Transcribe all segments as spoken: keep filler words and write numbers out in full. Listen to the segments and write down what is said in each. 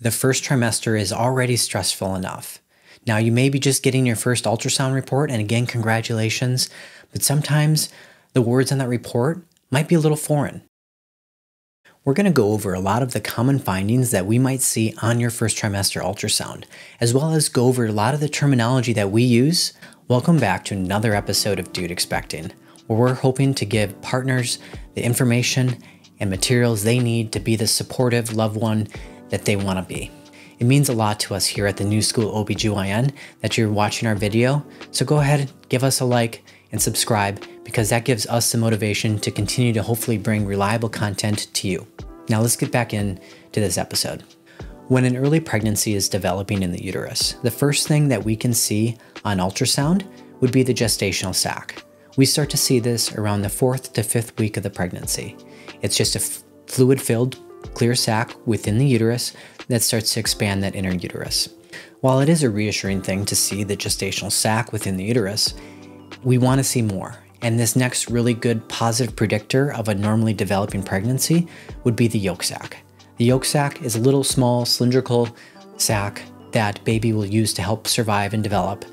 the first trimester is already stressful enough. Now, you may be just getting your first ultrasound report, and again, congratulations, but sometimes the words on that report might be a little foreign. We're going to go over a lot of the common findings that we might see on your first trimester ultrasound, as well as go over a lot of the terminology that we use. Welcome back to another episode of Dude Expecting, where we're hoping to give partners the information and materials they need to be the supportive loved one that they want to be. It means a lot to us here at the New School O B G Y N that you're watching our video, so go ahead, give us a like and subscribe, because that gives us the motivation to continue to hopefully bring reliable content to you. Now let's get back into this episode. When an early pregnancy is developing in the uterus, the first thing that we can see on ultrasound would be the gestational sac. We start to see this around the fourth to fifth week of the pregnancy. It's just a fluid-filled clear sac within the uterus that starts to expand that inner uterus. While it is a reassuring thing to see the gestational sac within the uterus, we want to see more. And this next really good positive predictor of a normally developing pregnancy would be the yolk sac. The yolk sac is a little small cylindrical sac that baby will use to help survive and develop.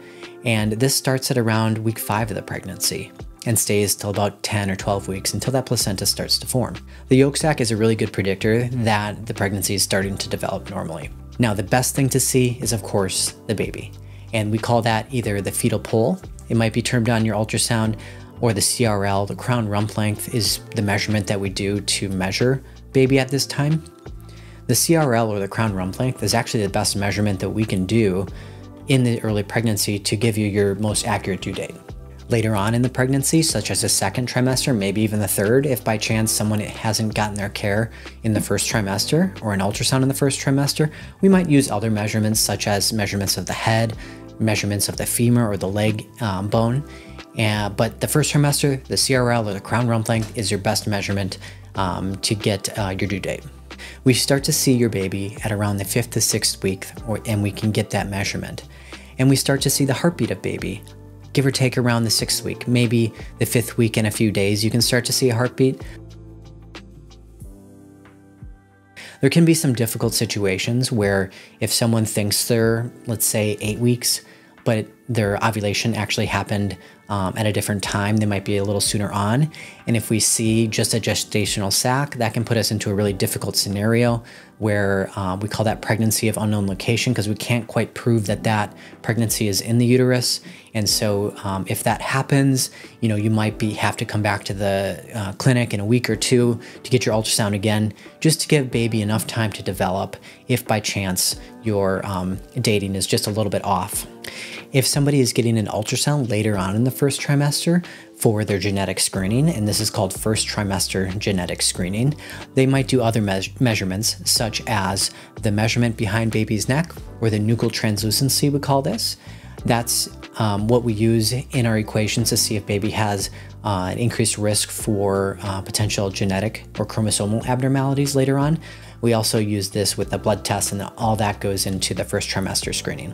And this starts at around week five of the pregnancy and stays till about ten or twelve weeks, until that placenta starts to form. The yolk sac is a really good predictor that the pregnancy is starting to develop normally. Now, the best thing to see is, of course, the baby. And we call that either the fetal pole, it might be termed on your ultrasound, or the C R L, the crown rump length is the measurement that we do to measure baby at this time. The C R L, or the crown rump length, is actually the best measurement that we can do in the early pregnancy to give you your most accurate due date. Later on in the pregnancy, such as the second trimester, maybe even the third, if by chance someone hasn't gotten their care in the first trimester or an ultrasound in the first trimester, we might use other measurements such as measurements of the head, measurements of the femur or the leg um, bone. Uh, but the first trimester, the C R L or the crown rump length is your best measurement um, to get uh, your due date. We start to see your baby at around the fifth to sixth week, or, and we can get that measurement. And we start to see the heartbeat of baby, give or take around the sixth week, maybe the fifth week in a few days, you can start to see a heartbeat. There can be some difficult situations where if someone thinks they're, let's say, eight weeks, but their ovulation actually happened um, at a different time, they might be a little sooner on. And if we see just a gestational sac, that can put us into a really difficult scenario where uh, we call that pregnancy of unknown location, because we can't quite prove that that pregnancy is in the uterus. And so um, if that happens, you know, you might be have to come back to the uh, clinic in a week or two to get your ultrasound again, just to give baby enough time to develop if by chance your um, dating is just a little bit off. If somebody is getting an ultrasound later on in the first trimester for their genetic screening, and this is called first trimester genetic screening, they might do other me measurements such as the measurement behind baby's neck, or the nuchal translucency we call this. That's um, what we use in our equations to see if baby has uh, an increased risk for uh, potential genetic or chromosomal abnormalities later on. We also use this with the blood test, and all that goes into the first trimester screening.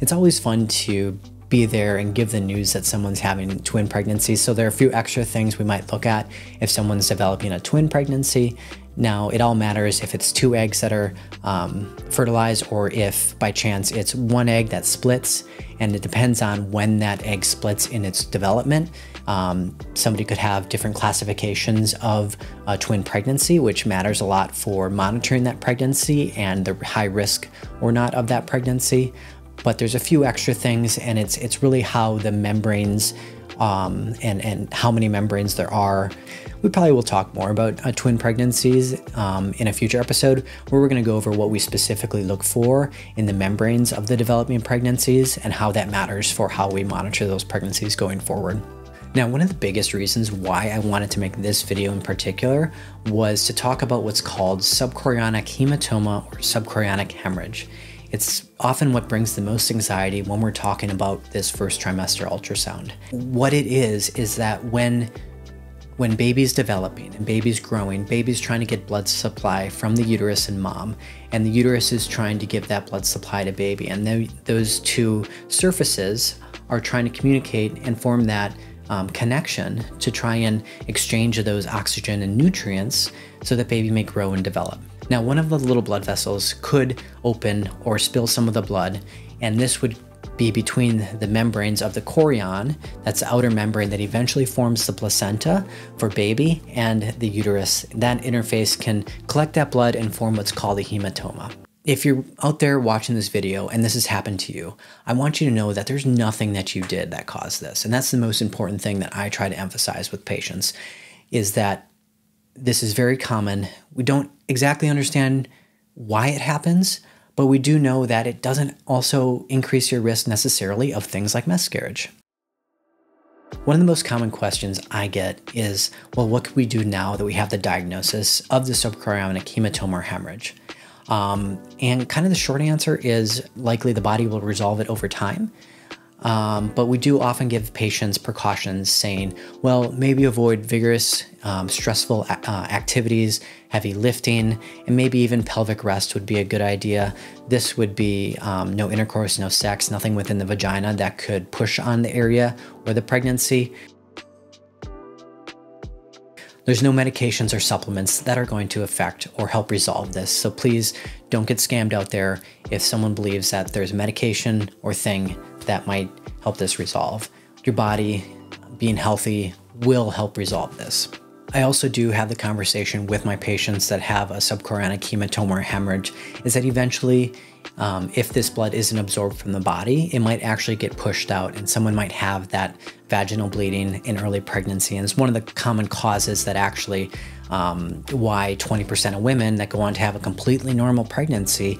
It's always fun to be there and give the news that someone's having twin pregnancies. So there are a few extra things we might look at if someone's developing a twin pregnancy. Now, it all matters if it's two eggs that are um, fertilized, or if by chance it's one egg that splits, and it depends on when that egg splits in its development. Um, somebody could have different classifications of a twin pregnancy, which matters a lot for monitoring that pregnancy and the high risk or not of that pregnancy. But there's a few extra things, and it's it's really how the membranes um, and, and how many membranes there are. We probably will talk more about uh, twin pregnancies um, in a future episode, where we're going to go over what we specifically look for in the membranes of the developing pregnancies and how that matters for how we monitor those pregnancies going forward. Now, one of the biggest reasons why I wanted to make this video in particular was to talk about what's called subchorionic hematoma or subchorionic hemorrhage. It's often what brings the most anxiety when we're talking about this first trimester ultrasound. What it is, is that when, when baby's developing and baby's growing, baby's trying to get blood supply from the uterus and mom, and the uterus is trying to give that blood supply to baby. And they, those two surfaces are trying to communicate and form that um, connection to try and exchange those oxygen and nutrients so that baby may grow and develop. Now, one of the little blood vessels could open or spill some of the blood, and this would be between the membranes of the chorion, that's the outer membrane that eventually forms the placenta for baby, and the uterus. That interface can collect that blood and form what's called a hematoma. If you're out there watching this video and this has happened to you, I want you to know that there's nothing that you did that caused this. And that's the most important thing that I try to emphasize with patients, is that this is very common. We don't exactly understand why it happens, but we do know that it doesn't also increase your risk necessarily of things like miscarriage. One of the most common questions I get is, well, what can we do now that we have the diagnosis of the subchorionic hematoma or hemorrhage? Um, and kind of the short answer is likely the body will resolve it over time. Um, but we do often give patients precautions saying, well, maybe avoid vigorous, um, stressful uh, activities, heavy lifting, and maybe even pelvic rest would be a good idea. This would be um, no intercourse, no sex, nothing within the vagina that could push on the area or the pregnancy. There's no medications or supplements that are going to affect or help resolve this. So please don't get scammed out there if someone believes that there's medication or thing that might help this resolve. Your body being healthy will help resolve this. I also do have the conversation with my patients that have a subchorionic hematoma or hemorrhage, is that eventually um, if this blood isn't absorbed from the body, it might actually get pushed out and someone might have that vaginal bleeding in early pregnancy. And it's one of the common causes that actually um, why twenty percent of women that go on to have a completely normal pregnancy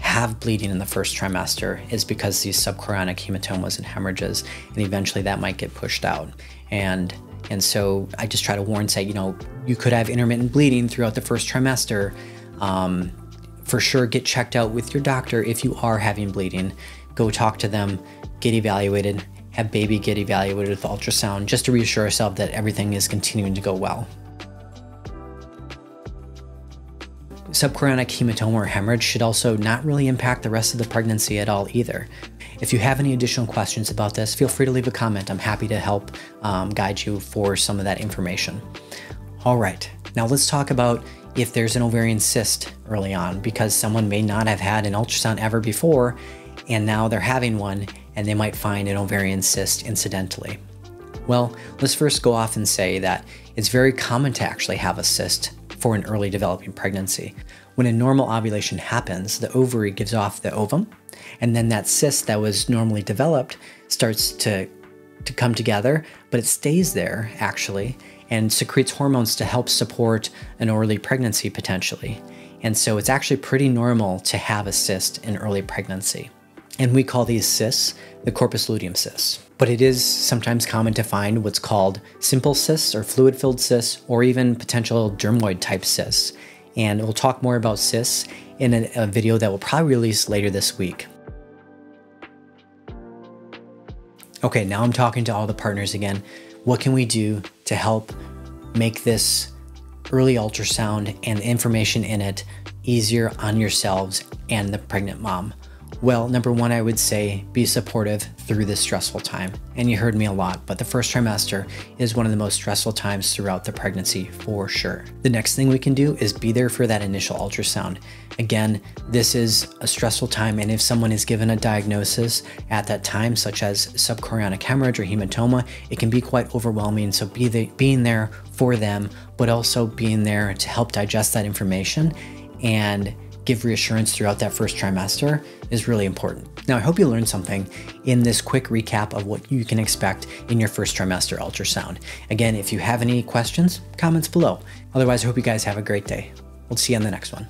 have bleeding in the first trimester, is because these subchorionic hematomas and hemorrhages, and eventually that might get pushed out. And And so I just try to warn, say, you know, you could have intermittent bleeding throughout the first trimester. Um, for sure, get checked out with your doctor if you are having bleeding. Go talk to them, get evaluated, have baby get evaluated with ultrasound, just to reassure yourself that everything is continuing to go well. Subchorionic hematoma or hemorrhage should also not really impact the rest of the pregnancy at all either. If you have any additional questions about this, feel free to leave a comment. I'm happy to help um, guide you for some of that information. All right, now let's talk about if there's an ovarian cyst early on, because someone may not have had an ultrasound ever before, and now they're having one, and they might find an ovarian cyst incidentally. Well, let's first go off and say that it's very common to actually have a cyst for an early developing pregnancy. When a normal ovulation happens, the ovary gives off the ovum, and then that cyst that was normally developed starts to, to come together, but it stays there actually and secretes hormones to help support an early pregnancy potentially. And so it's actually pretty normal to have a cyst in early pregnancy. And we call these cysts the corpus luteum cysts. But it is sometimes common to find what's called simple cysts or fluid-filled cysts, or even potential dermoid type cysts. And we'll talk more about cysts in a, a video that we'll probably release later this week. Okay, now I'm talking to all the partners again. What can we do to help make this early ultrasound and the information in it easier on yourselves and the pregnant mom? Well, number one, I would say be supportive through this stressful time. And you heard me a lot, but the first trimester is one of the most stressful times throughout the pregnancy for sure. The next thing we can do is be there for that initial ultrasound. Again, this is a stressful time, and if someone is given a diagnosis at that time, such as subchorionic hemorrhage or hematoma, it can be quite overwhelming. So be the, being there for them, but also being there to help digest that information and give reassurance throughout that first trimester is really important. Now, I hope you learned something in this quick recap of what you can expect in your first trimester ultrasound. Again, if you have any questions, comments below. Otherwise, I hope you guys have a great day. We'll see you on the next one.